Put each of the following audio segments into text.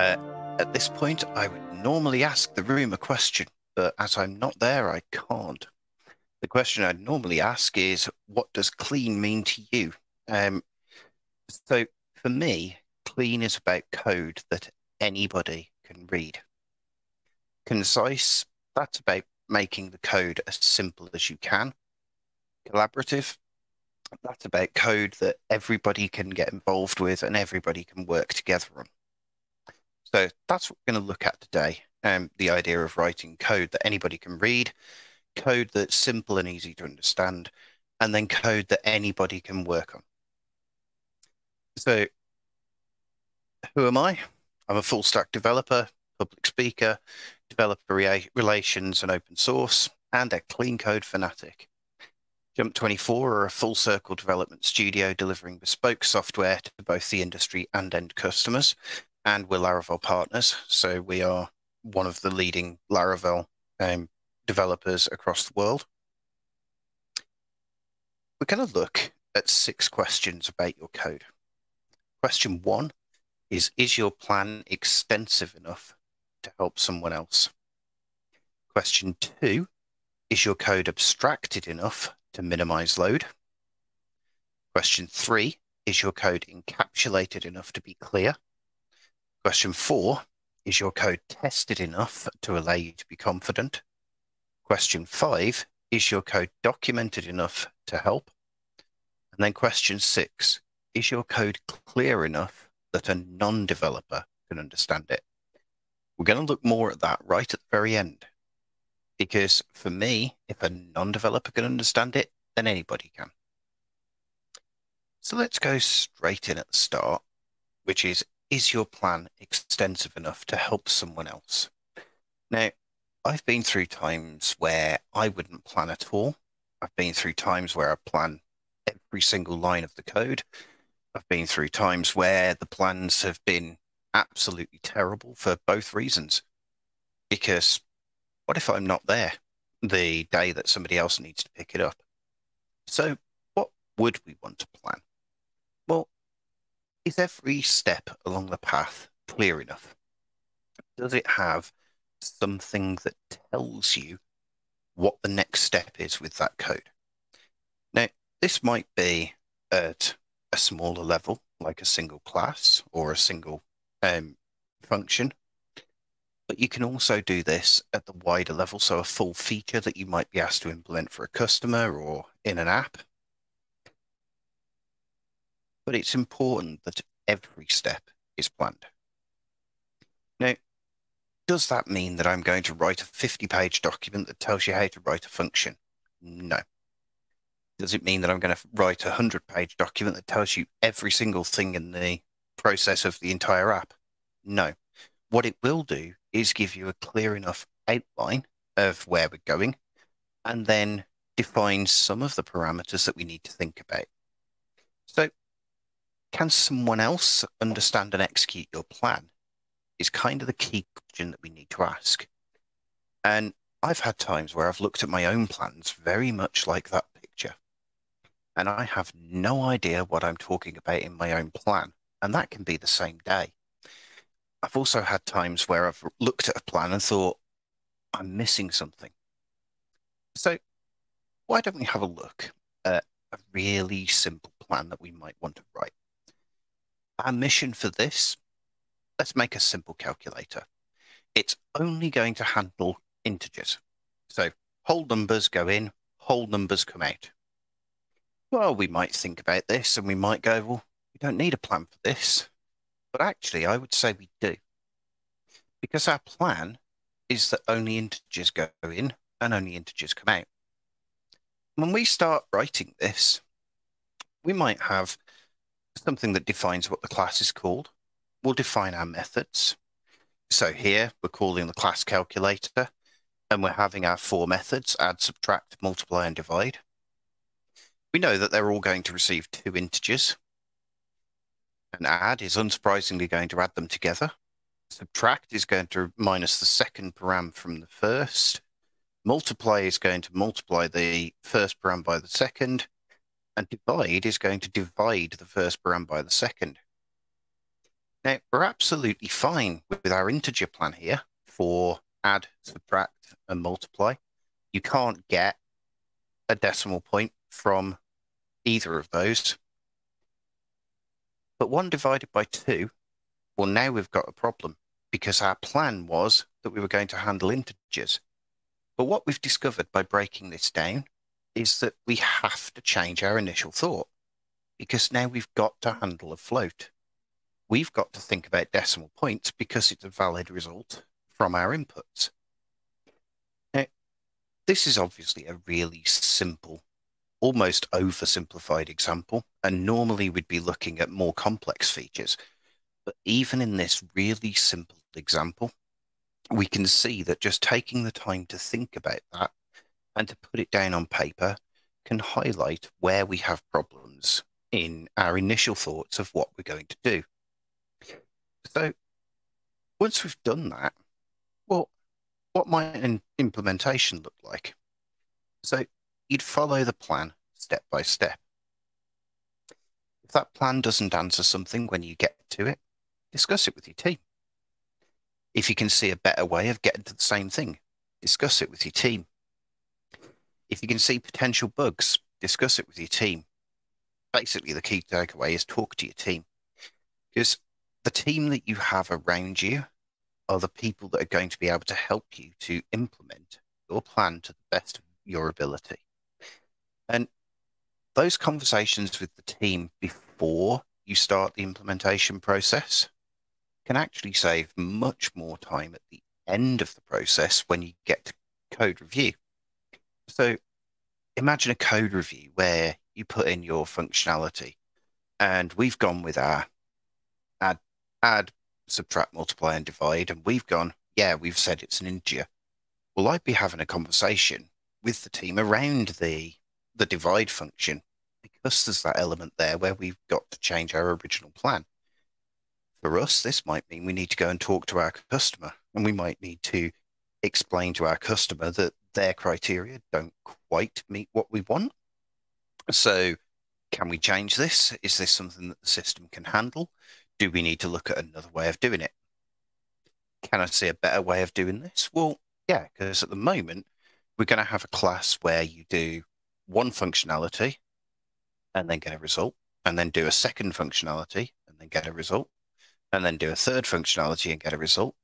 At this point, I would normally ask the room a question, but as I'm not there, I can't. The question I'd normally ask is, what does clean mean to you? So for me, clean is about code that anybody can read. Concise, that's about making the code as simple as you can. Collaborative, that's about code that everybody can get involved with and everybody can work together on. So that's what we're going to look at today, the idea of writing code that anybody can read, code that's simple and easy to understand, and then code that anybody can work on. So who am I? I'm a full stack developer, public speaker, developer relations and open source, and a clean code fanatic. Jump24 are a full circle development studio delivering bespoke software to both the industry and end customers, and we're Laravel partners, so we are one of the leading Laravel developers across the world. We're going to look at 6 questions about your code. Question 1 is your plan extensive enough to help someone else? Question 2, is your code abstracted enough to minimize load? Question 3, is your code encapsulated enough to be clear? Question 4, is your code tested enough to allow you to be confident? Question 5, is your code documented enough to help? And then question 6, is your code clear enough that a non-developer can understand it? We're going to look more at that right at the very end, because for me, if a non-developer can understand it, then anybody can. So let's go straight in at the start, which is your plan extensive enough to help someone else? Now, I've been through times where I wouldn't plan at all. I've been through times where I plan every single line of the code. I've been through times where the plans have been absolutely terrible for both reasons. Because what if I'm not there the day that somebody else needs to pick it up? So what would we want to plan? Well, is every step along the path clear enough? Does it have something that tells you what the next step is with that code? Now, this might be at a smaller level, like a single class or a single function. But you can also do this at the wider level, so a full feature that you might be asked to implement for a customer or in an app. But it's important that every step is planned. Now, does that mean that I'm going to write a 50-page document that tells you how to write a function? No. Does it mean that I'm going to write a 100-page document that tells you every single thing in the process of the entire app? No. What it will do is give you a clear enough outline of where we're going and then define some of the parameters that we need to think about. So can someone else understand and execute your plan is kind of the key question that we need to ask. And I've had times where I've looked at my own plans very much like that picture, and I have no idea what I'm talking about in my own plan, and that can be the same day. I've also had times where I've looked at a plan and thought, I'm missing something. So why don't we have a look at a really simple plan that we might want to write? Our mission for this, let's make a simple calculator. It's only going to handle integers. So whole numbers go in, whole numbers come out. Well, we might think about this and we might go, well, we don't need a plan for this. But actually, I would say we do. Because our plan is that only integers go in and only integers come out. When we start writing this, we might have something that defines what the class is called. We'll define our methods. So here, we're calling the class calculator, and we're having our 4 methods, add, subtract, multiply, and divide. We know that they're all going to receive 2 integers. And add is unsurprisingly going to add them together. Subtract is going to minus the second param from the first. Multiply is going to multiply the first param by the second. And divide is going to divide the first param by the second. Now, we're absolutely fine with our integer plan here for add, subtract, and multiply. You can't get a decimal point from either of those. But 1 divided by 2, well, now we've got a problem because our plan was that we were going to handle integers. But what we've discovered by breaking this down is that we have to change our initial thought, because now we've got to handle a float. We've got to think about decimal points because it's a valid result from our inputs. Now, this is obviously a really simple, almost oversimplified example, and normally we'd be looking at more complex features. But even in this really simple example, we can see that just taking the time to think about that and to put it down on paper can highlight where we have problems in our initial thoughts of what we're going to do. So once we've done that, well, what might an implementation look like? So you'd follow the plan step by step. If that plan doesn't answer something when you get to it, discuss it with your team. If you can see a better way of getting to the same thing, discuss it with your team. If you can see potential bugs, discuss it with your team. Basically, the key takeaway is talk to your team, because the team that you have around you are the people that are going to be able to help you to implement your plan to the best of your ability. And those conversations with the team before you start the implementation process can actually save much more time at the end of the process when you get to code review. So imagine a code review where you put in your functionality, and we've gone with our add, subtract, multiply, and divide, and we've gone, yeah, we've said it's an integer. Well, I'd be having a conversation with the team around the divide function, because there's that element there where we've got to change our original plan. For us, this might mean we need to go and talk to our customer, and we might need to explain to our customer that their criteria don't quite meet what we want. So can we change this? Is this something that the system can handle? Do we need to look at another way of doing it? Can I see a better way of doing this? Well, yeah, because at the moment, we're going to have a class where you do one functionality and then get a result, and then do a second functionality and then get a result, and then do a third functionality and get a result.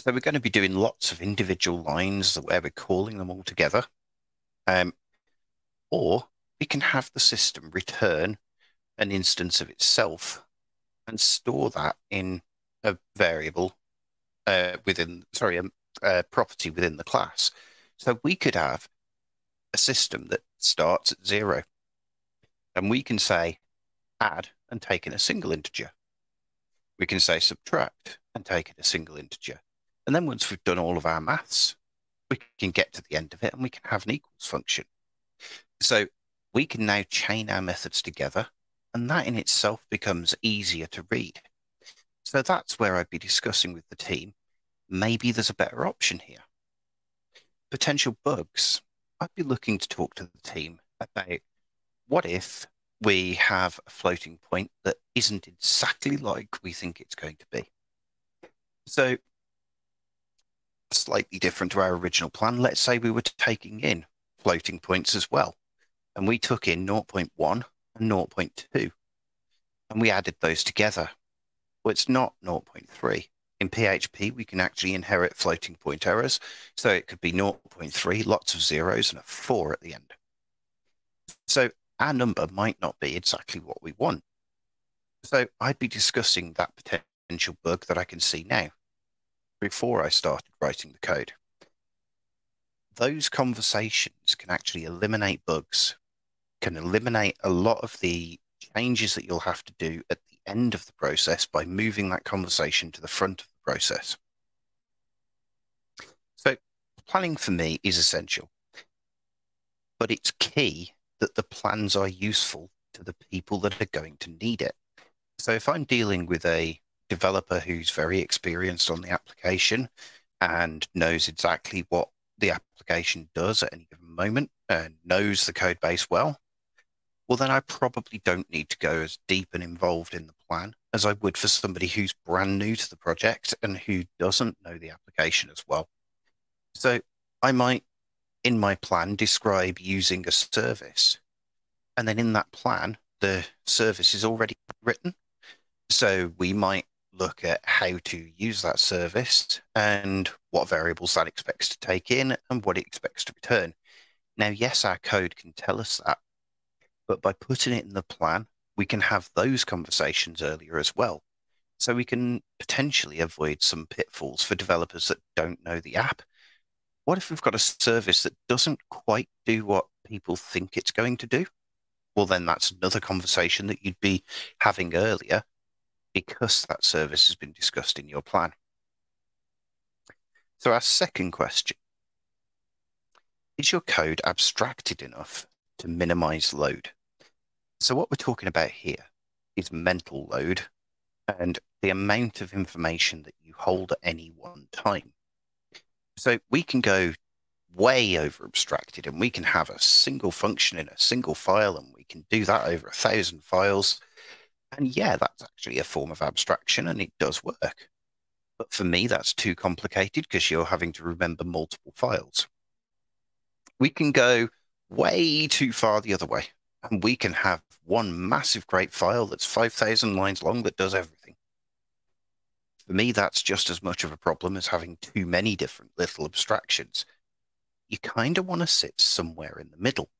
So we're going to be doing lots of individual lines where we're calling them all together. Or we can have the system return an instance of itself and store that in a variable a property within the class. So we could have a system that starts at 0, and we can say add and take in a single integer. We can say subtract and take in a single integer. And then once we've done all of our maths, we can get to the end of it and we can have an equals function. So we can now chain our methods together, and that in itself becomes easier to read. So that's where I'd be discussing with the team. Maybe there's a better option here. Potential bugs. I'd be looking to talk to the team about what if we have a floating point that isn't exactly like we think it's going to be. So slightly different to our original plan. Let's say we were taking in floating points as well, and we took in 0.1 and 0.2, and we added those together. Well, it's not 0.3. In PHP, we can actually inherit floating point errors, so it could be 0.3, lots of zeros, and a 4 at the end. So our number might not be exactly what we want. So I'd be discussing that potential bug that I can see now, before I started writing the code. Those conversations can actually eliminate bugs, can eliminate a lot of the changes that you'll have to do at the end of the process by moving that conversation to the front of the process. So planning for me is essential, but it's key that the plans are useful to the people that are going to need it. So if I'm dealing with a developer who's very experienced on the application and knows exactly what the application does at any given moment and knows the code base well, then I probably don't need to go as deep and involved in the plan as I would for somebody who's brand new to the project and who doesn't know the application as well. So I might, in my plan, describe using a service. And then in that plan, the service is already written. So we might look at how to use that service and what variables that expects to take in and what it expects to return. Now, yes, our code can tell us that, but by putting it in the plan, we can have those conversations earlier as well. So we can potentially avoid some pitfalls for developers that don't know the app. What if we've got a service that doesn't quite do what people think it's going to do? Well, then that's another conversation that you'd be having earlier because that service has been discussed in your plan. So our second question, is your code abstracted enough to minimize load? So what we're talking about here is mental load and the amount of information that you hold at any one time. So we can go way over abstracted and we can have a single function in a single file and we can do that over 1,000 files. And yeah, that's actually a form of abstraction and it does work. But for me, that's too complicated because you're having to remember multiple files. We can go way too far the other way and we can have one massive great file that's 5,000 lines long that does everything. For me, that's just as much of a problem as having too many different little abstractions. You kind of want to sit somewhere in the middle.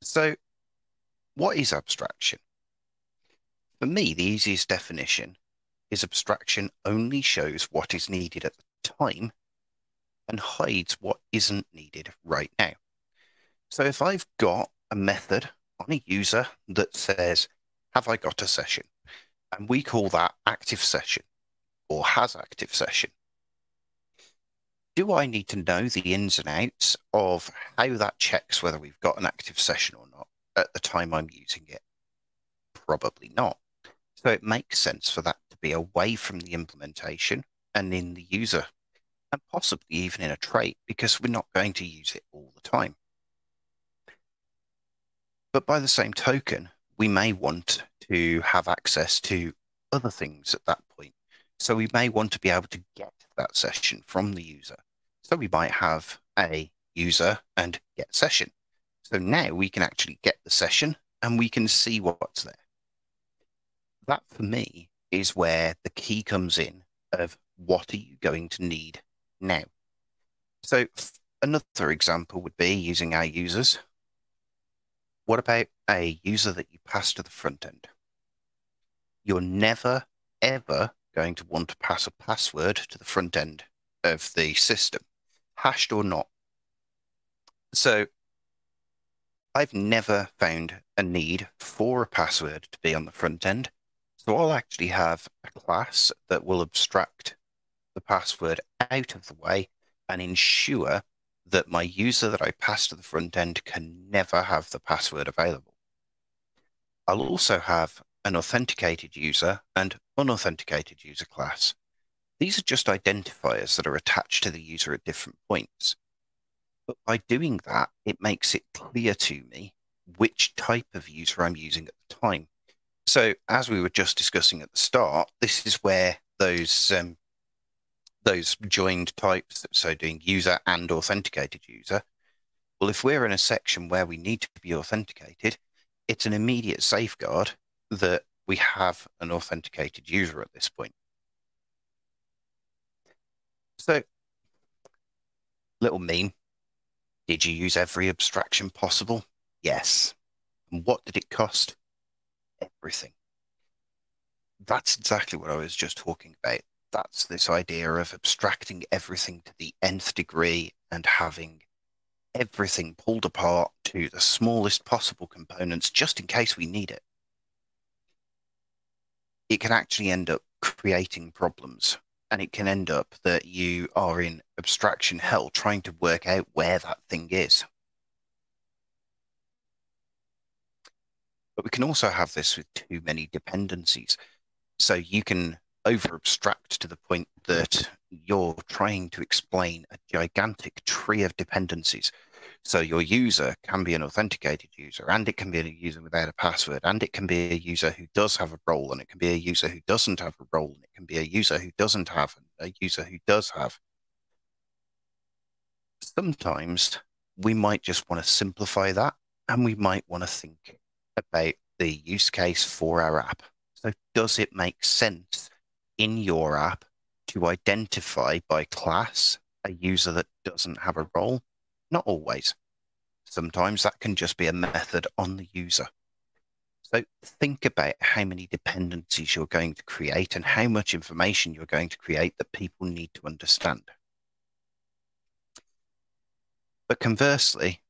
So what is abstraction? For me, the easiest definition is abstraction only shows what is needed at the time and hides what isn't needed right now. So if I've got a method on a user that says, have I got a session? And we call that active session or has active session. Do I need to know the ins and outs of how that checks whether we've got an active session or not at the time I'm using it? Probably not. So it makes sense for that to be away from the implementation and in the user, and possibly even in a trait, because we're not going to use it all the time. But by the same token, we may want to have access to other things at that point. So we may want to be able to get that session from the user. So we might have a user and get session. So now we can actually get the session and we can see what's there. That for me is where the key comes in of what are you going to need now? So another example would be using our users. What about a user that you pass to the front end? You're never, ever going to want to pass a password to the front end of the system, hashed or not. So I've never found a need for a password to be on the front end. So I'll actually have a class that will abstract the password out of the way and ensure that my user that I pass to the front end can never have the password available. I'll also have an authenticated user and unauthenticated user class. These are just identifiers that are attached to the user at different points. But by doing that, it makes it clear to me which type of user I'm using at the time. So as we were just discussing at the start, this is where those joined types, so doing user and authenticated user. Well, if we're in a section where we need to be authenticated, it's an immediate safeguard that we have an authenticated user at this point. So, little meme. Did you use every abstraction possible? Yes. And what did it cost? Everything. That's exactly what I was just talking about. That's this idea of abstracting everything to the nth degree and having everything pulled apart to the smallest possible components just in case we need it. It can actually end up creating problems, and it can end up that you are in abstraction hell trying to work out where that thing is. But we can also have this with too many dependencies. So you can over abstract to the point that you're trying to explain a gigantic tree of dependencies. So your user can be an authenticated user, and it can be a user without a password, and it can be a user who does have a role, and it can be a user who doesn't have a role, and it can be a user who doesn't have, and a user who does have. Sometimes we might just want to simplify that, and we might want to think about the use case for our app. So does it make sense in your app to identify by class a user that doesn't have a role? Not always. Sometimes that can just be a method on the user. So think about how many dependencies you're going to create and how much information you're going to create that people need to understand. But conversely,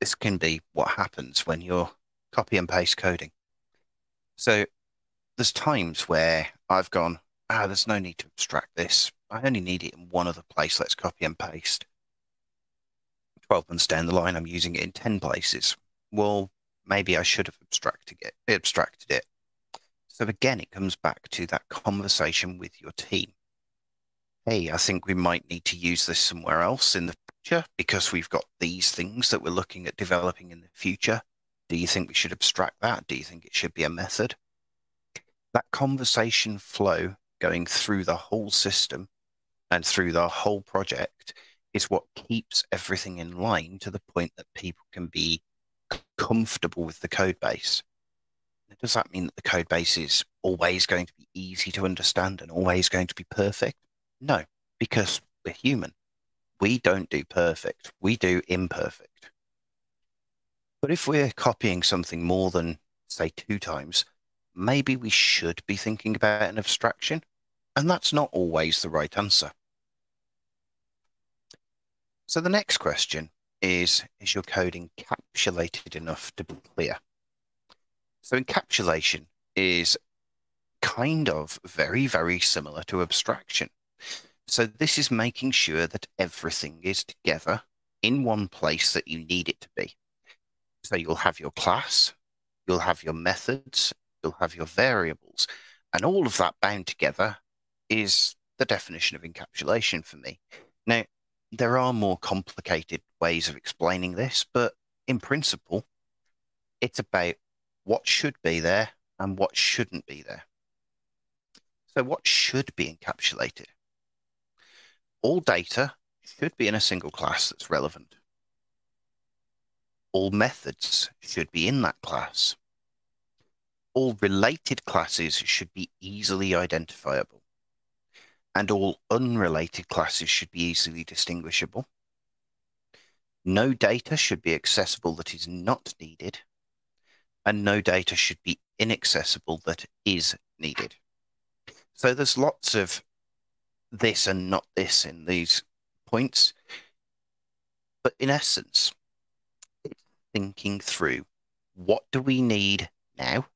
this can be what happens when you're copy and paste coding. So there's times where I've gone, ah, there's no need to abstract this. I only need it in one other place. Let's copy and paste. 12 months down the line, I'm using it in 10 places. Well, maybe I should have abstracted it. So again, it comes back to that conversation with your team. Hey, I think we might need to use this somewhere else in the future because we've got these things that we're looking at developing in the future. Do you think we should abstract that? Do you think it should be a method? That conversation flow going through the whole system and through the whole project is what keeps everything in line to the point that people can be comfortable with the code base. Does that mean that the code base is always going to be easy to understand and always going to be perfect? No, because we're human. We don't do perfect. We do imperfect. But if we're copying something more than, say, 2 times, maybe we should be thinking about an abstraction, and that's not always the right answer. So the next question is your code encapsulated enough to be clear? So encapsulation is kind of very, very similar to abstraction. So this is making sure that everything is together in one place that you need it to be. So you'll have your class, you'll have your methods, you'll have your variables, and all of that bound together is the definition of encapsulation for me. Now, there are more complicated ways of explaining this, but in principle, it's about what should be there and what shouldn't be there. So what should be encapsulated? All data should be in a single class that's relevant. All methods should be in that class. All related classes should be easily identifiable. And all unrelated classes should be easily distinguishable. No data should be accessible that is not needed. And no data should be inaccessible that is needed. So there's lots of this and not this in these points. But in essence, it's thinking through what do we need now,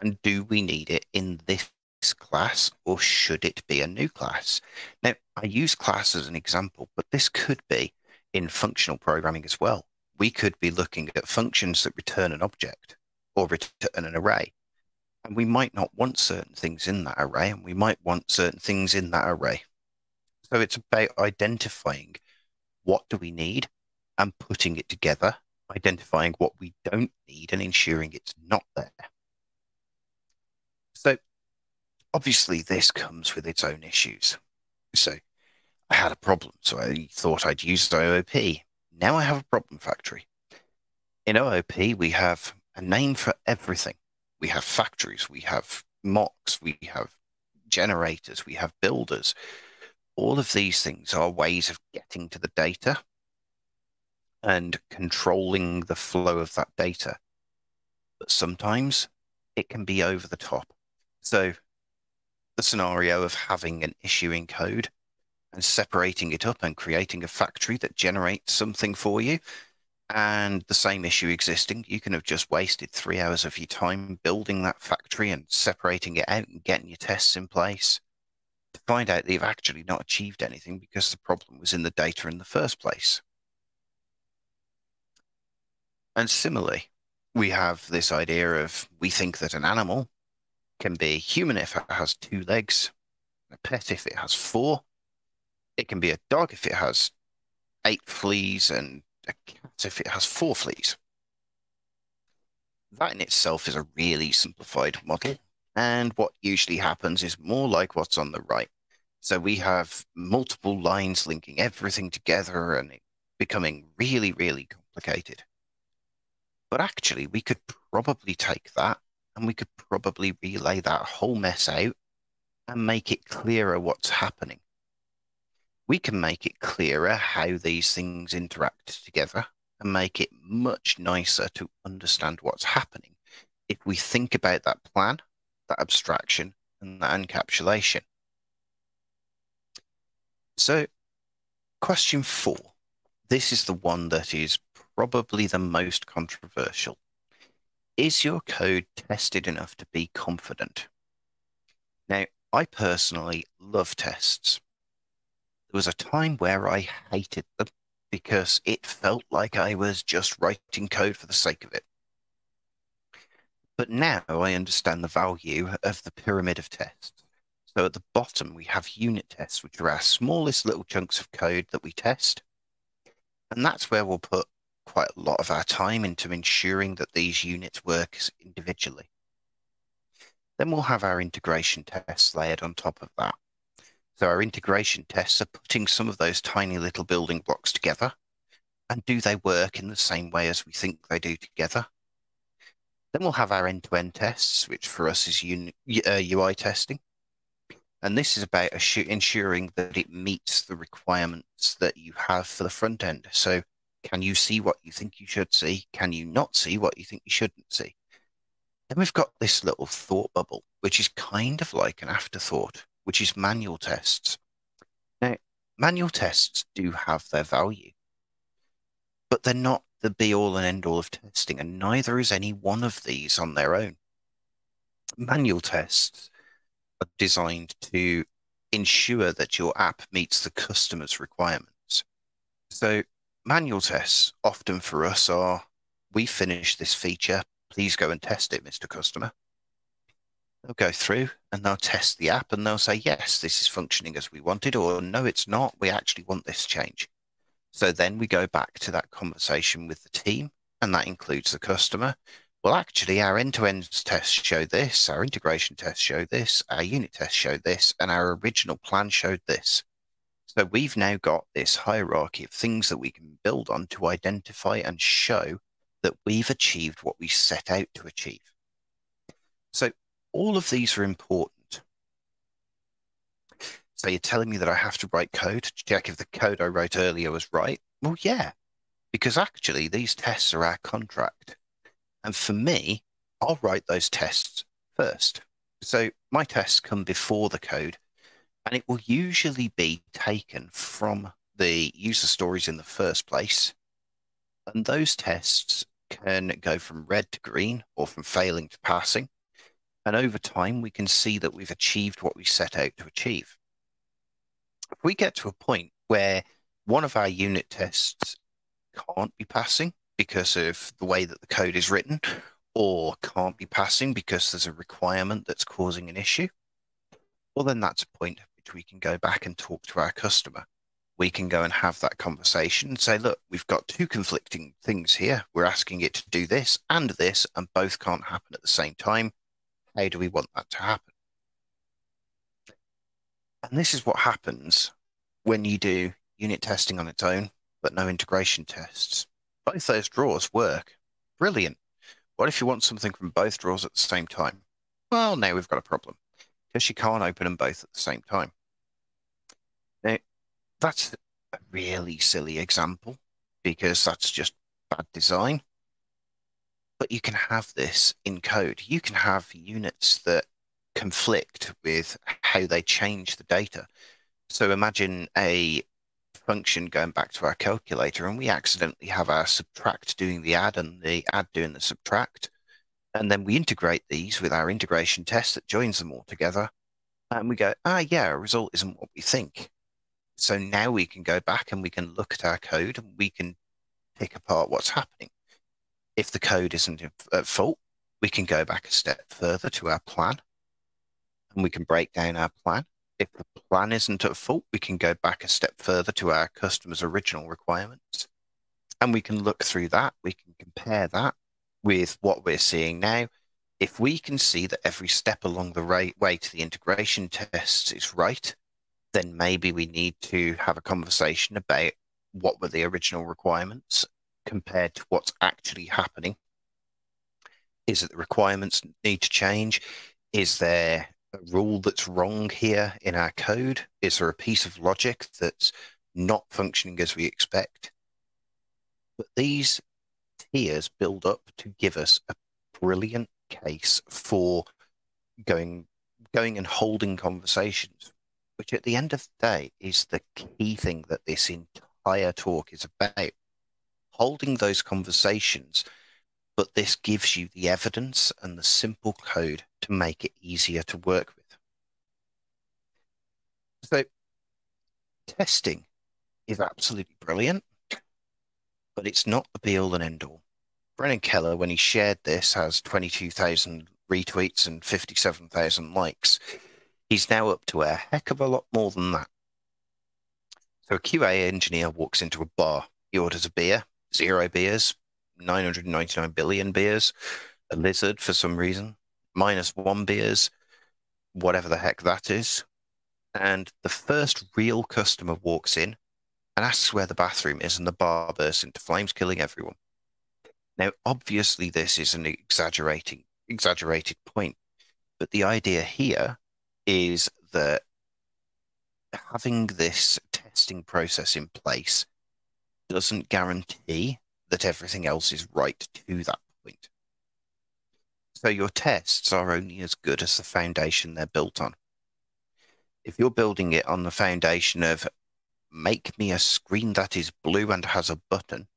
and do we need it in this class, or should it be a new class? Now, I use class as an example, but this could be in functional programming as well. We could be looking at functions that return an object or return an array. And we might not want certain things in that array, and we might want certain things in that array. So it's about identifying what do we need and putting it together, identifying what we don't need and ensuring it's not there. So obviously this comes with its own issues. So I had a problem, so I thought I'd use OOP. Now I have a problem factory. In OOP, we have a name for everything. We have factories, we have mocks, we have generators, we have builders. All of these things are ways of getting to the data and controlling the flow of that data. But sometimes it can be over the top. So the scenario of having an issue in code and separating it up and creating a factory that generates something for you, and the same issue existing, you can have just wasted 3 hours of your time building that factory and separating it out and getting your tests in place to find out that you've actually not achieved anything because the problem was in the data in the first place. And similarly, we have this idea of, we think that an animal can be human if it has 2 legs, a pet if it has 4, it can be a dog if it has 8 fleas and a cat if it has 4 fleas. That in itself is a really simplified model. And what usually happens is more like what's on the right. So we have multiple lines linking everything together and it becoming really, really complicated. But actually, we could probably take that and we could probably relay that whole mess out and make it clearer what's happening. We can make it clearer how these things interact together and make it much nicer to understand what's happening if we think about that plan, that abstraction, and that encapsulation. So, question 4. This is the one that is probably the most controversial. Is your code tested enough to be confident? Now, I personally love tests. There was a time where I hated them because it felt like I was just writing code for the sake of it. But now I understand the value of the pyramid of tests. So at the bottom, we have unit tests, which are our smallest little chunks of code that we test. And that's where we'll put quite a lot of our time into ensuring that these units work individually. Then we'll have our integration tests layered on top of that. So our integration tests are putting some of those tiny little building blocks together. And do they work in the same way as we think they do together? Then we'll have our end-to-end tests, which for us is UI testing. And this is about ensuring that it meets the requirements that you have for the front end. So can you see what you think you should see? Can you not see what you think you shouldn't see? Then we've got this little thought bubble, which is kind of like an afterthought, which is manual tests. Now, manual tests do have their value, but they're not the be-all and end-all of testing, and neither is any one of these on their own. Manual tests are designed to ensure that your app meets the customer's requirements. So manual tests often for us are, we finish this feature, please go and test it, Mr. Customer. They'll go through and they'll test the app and they'll say, yes, this is functioning as we wanted, or no, it's not, we actually want this change. So then we go back to that conversation with the team, and that includes the customer. Well, actually, our end-to-end tests show this, our integration tests show this, our unit tests show this, and our original plan showed this. So we've now got this hierarchy of things that we can build on to identify and show that we've achieved what we set out to achieve. So all of these are important. So you're telling me that I have to write code to check if the code I wrote earlier was right? Well, yeah, because actually these tests are our contract. And for me, I'll write those tests first. So my tests come before the code, and it will usually be taken from the user stories in the first place. And those tests can go from red to green or from failing to passing. And over time, we can see that we've achieved what we set out to achieve. If we get to a point where one of our unit tests can't be passing, because of the way that the code is written, or can't be passing because there's a requirement that's causing an issue, well, then that's a point at which we can go back and talk to our customer. We can go and have that conversation and say, look, we've got two conflicting things here. We're asking it to do this, and both can't happen at the same time. How do we want that to happen? And this is what happens when you do unit testing on its own, but no integration tests. Both those drawers work. Brilliant. What if you want something from both drawers at the same time? Well, now we've got a problem because you can't open them both at the same time. Now, that's a really silly example because that's just bad design. But you can have this in code. You can have units that conflict with how they change the data. So imagine a function going back to our calculator, and we accidentally have our subtract doing the add and the add doing the subtract, and then we integrate these with our integration test that joins them all together, and we go, ah, yeah, our result isn't what we think. So now we can go back and we can look at our code and we can pick apart what's happening. If the code isn't at fault, we can go back a step further to our plan, and we can break down our plan If the plan isn't at fault, we can go back a step further to our customer's original requirements, and we can look through that. We can compare that with what we're seeing now. If we can see that every step along the way to the integration tests is right, then maybe we need to have a conversation about what were the original requirements compared to what's actually happening. Is it the requirements need to change? Is there a rule that's wrong here in our code? Is there a piece of logic that's not functioning as we expect? But these tiers build up to give us a brilliant case for going and holding conversations, which at the end of the day is the key thing that this entire talk is about. Holding those conversations, but this gives you the evidence and the simple code to make it easier to work with. So testing is absolutely brilliant, but it's not the be-all and end-all. Brennan Keller, when he shared this, has 22,000 retweets and 57,000 likes. He's now up to a heck of a lot more than that. So a QA engineer walks into a bar. He orders a beer, 0 beers, 999 billion beers, a lizard for some reason, -1 beers, whatever the heck that is. And the first real customer walks in and asks where the bathroom is, and the bar bursts into flames, killing everyone. Now, obviously, this is an exaggerated point, but the idea here is that having this testing process in place doesn't guarantee that everything else is right to that point. So your tests are only as good as the foundation they're built on. If you're building it on the foundation of make me a screen that is blue and has a button,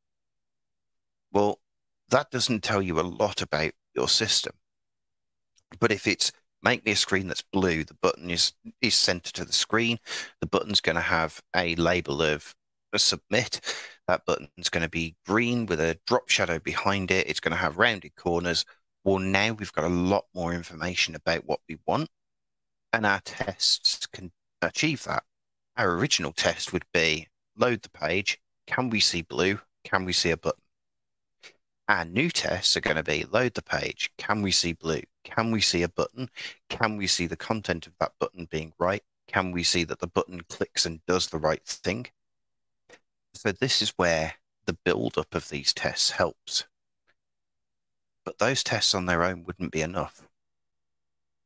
well, that doesn't tell you a lot about your system. But if it's make me a screen that's blue, the button is centered to the screen, the button's going to have a label of submit, that button's going to be green with a drop shadow behind it, it's going to have rounded corners. Well, now we've got a lot more information about what we want, and our tests can achieve that. Our original test would be load the page, can we see blue, can we see a button? Our new tests are going to be load the page, can we see blue, can we see a button, can we see the content of that button being right, can we see that the button clicks and does the right thing? So this is where the build-up of these tests helps. But those tests on their own wouldn't be enough.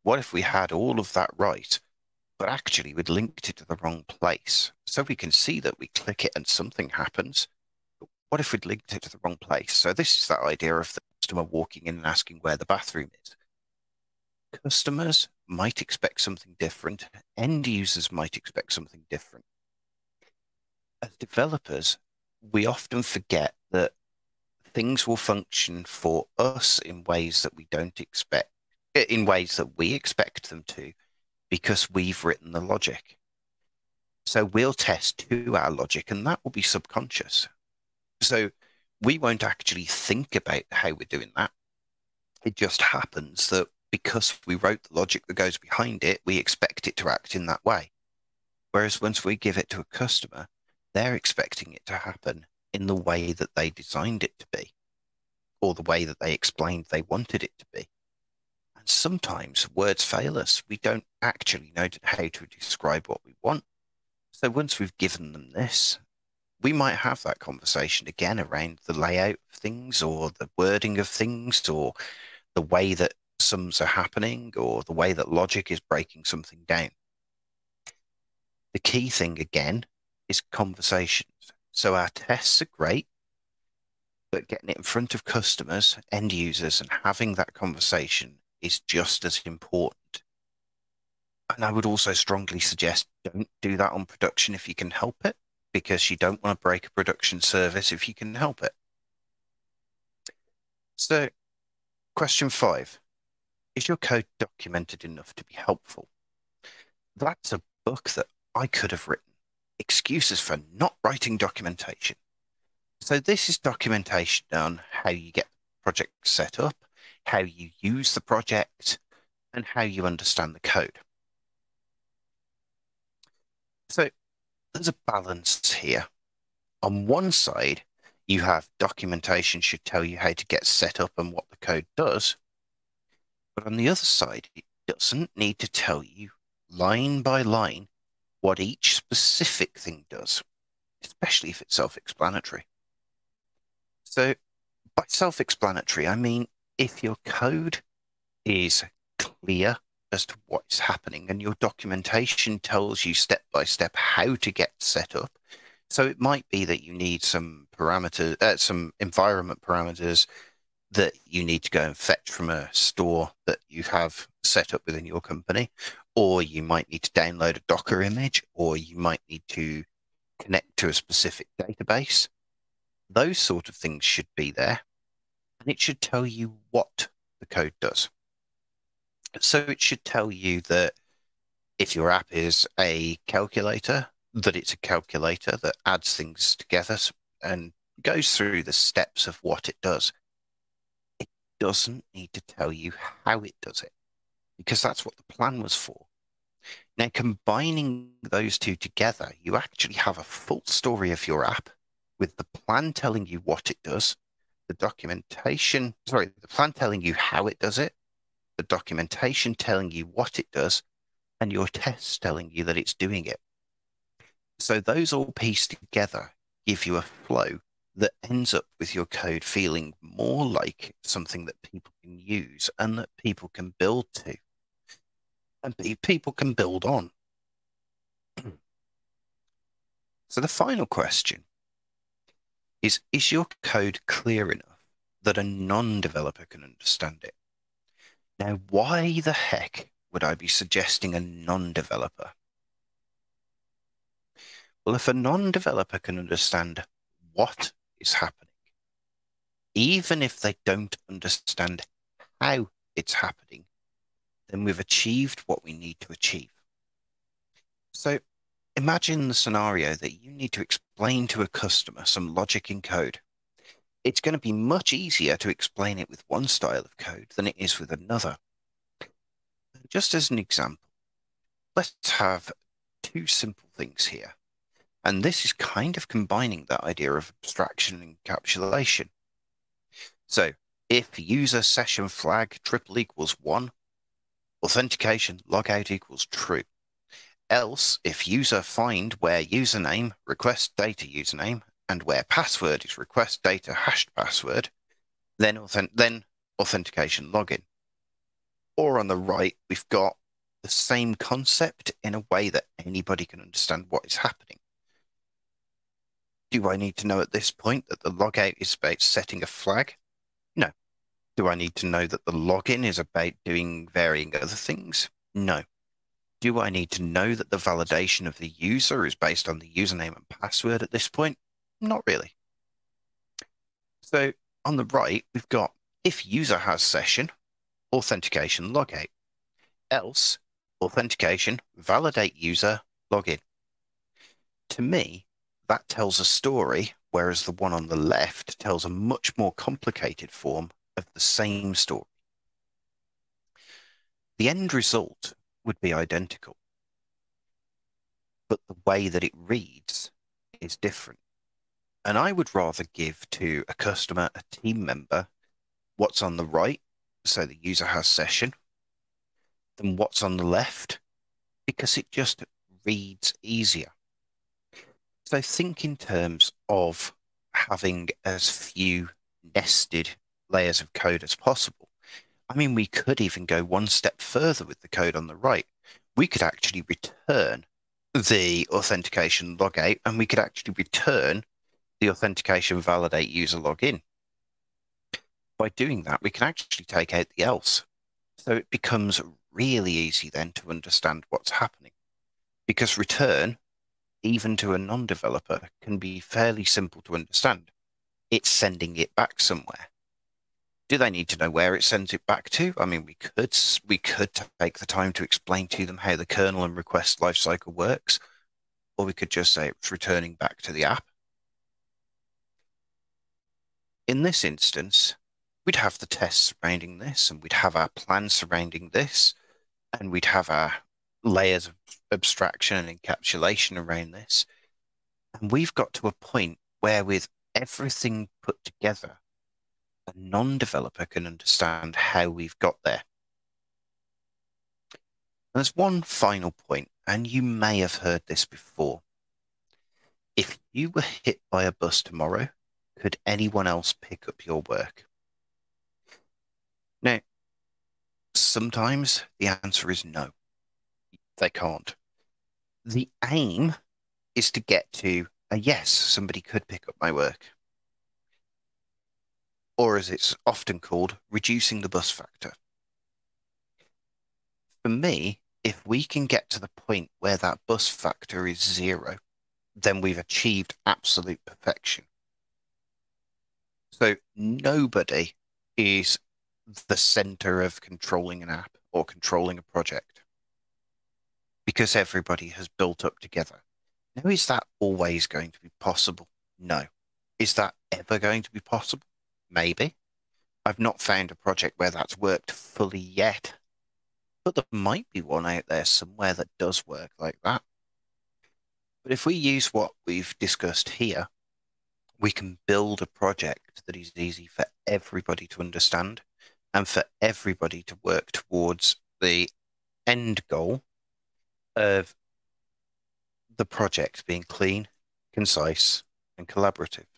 What if we had all of that right, but actually we'd linked it to the wrong place? So we can see that we click it and something happens. What if we'd linked it to the wrong place? So this is that idea of the customer walking in and asking where the bathroom is. Customers might expect something different. End users might expect something different. As developers, we often forget that things will function for us in ways that we don't expect, in ways that we expect them to, because we've written the logic. So we'll test to our logic, and that will be subconscious. So we won't actually think about how we're doing that. It just happens that because we wrote the logic that goes behind it, we expect it to act in that way. Whereas once we give it to a customer, they're expecting it to happen in the way that they designed it to be, or the way that they explained they wanted it to be. And sometimes words fail us. We don't actually know how to describe what we want. So once we've given them this, we might have that conversation again around the layout of things, or the wording of things, or the way that sums are happening, or the way that logic is breaking something down. The key thing, again, is conversations. So our tests are great, but getting it in front of customers, end users, and having that conversation is just as important. And I would also strongly suggest don't do that on production if you can help it, because you don't want to break a production service if you can help it. So question 5, is your code documented enough to be helpful? That's a book that I could have written. Excuses for not writing documentation. So this is documentation on how you get the project set up, how you use the project, and how you understand the code. there's a balance here. On one side, you have documentation should tell you how to get set up and what the code does. But on the other side, it doesn't need to tell you line by line what each specific thing does, especially if it's self-explanatory. So by self-explanatory, I mean, if your code is clear as to what's happening and your documentation tells you step by step how to get set up. So it might be that you need some parameters, some environment parameters that you need to go and fetch from a store that you have set up within your company, or you might need to download a Docker image, or you might need to connect to a specific database. Those sort of things should be there, and it should tell you what the code does. So it should tell you that if your app is a calculator, that it's a calculator that adds things together and goes through the steps of what it does. It doesn't need to tell you how it does it, because that's what the plan was for. Now, combining those two together, you actually have a full story of your app with the plan telling you what it does, the plan telling you how it does it, the documentation telling you what it does, and your tests telling you that it's doing it. So those all pieced together give you a flow that ends up with your code feeling more like something that people can use and that people can build to and people can build on. So the final question is your code clear enough that a non-developer can understand it? Now, why the heck would I be suggesting a non-developer? Well, if a non-developer can understand what is happening, even if they don't understand how it's happening, then we've achieved what we need to achieve. So imagine the scenario that you need to explain to a customer some logic in code. It's going to be much easier to explain it with one style of code than it is with another. Just as an example, let's have two simple things here. And this is kind of combining that idea of abstraction and encapsulation. So if user session flag ==1, authentication logout =true. Else, if user find where username request data username and where password is request data hashed password, then authentication login. Or on the right, we've got the same concept in a way that anybody can understand what is happening. Do I need to know at this point that the logout is about setting a flag? No. Do I need to know that the login is about doing varying other things? No. Do I need to know that the validation of the user is based on the username and password at this point? Not really. So on the right, we've got if user has session, authentication logout. Else, authentication validate user login. To me, that tells a story, whereas the one on the left tells a much more complicated form of the same story. The end result would be identical, but the way that it reads is different. And I would rather give to a customer, a team member, what's on the right, so the user has session, than what's on the left, because it just reads easier. So think in terms of having as few nested layers of code as possible. I mean, we could even go one step further with the code on the right. We could actually return the authentication logout, and we could actually return the authentication validate user login. By doing that, we can actually take out the else. So it becomes really easy then to understand what's happening, because return, even to a non-developer, can be fairly simple to understand. It's sending it back somewhere. Do they need to know where it sends it back to? I mean, we could take the time to explain to them how the kernel and request lifecycle works, or we could just say it's returning back to the app. In this instance, we'd have the tests surrounding this, and we'd have our plan surrounding this, and we'd have our layers of abstraction and encapsulation around this, And we've got to a point where with everything put together, a non-developer can understand how we've got there. And there's one final point, and you may have heard this before. If you were hit by a bus tomorrow, could anyone else pick up your work? Now, sometimes the answer is no, they can't. The aim is to get to a yes, somebody could pick up my work. Or as it's often called, reducing the bus factor. For me, if we can get to the point where that bus factor is 0, then we've achieved absolute perfection. So nobody is the center of controlling an app or controlling a project because everybody has built up together. Now, is that always going to be possible? No. Is that ever going to be possible? Maybe. I've not found a project where that's worked fully yet, but there might be one out there somewhere that does work like that. But if we use what we've discussed here, we can build a project that is easy for everybody to understand and for everybody to work towards the end goal of the project being clean, concise, and collaborative.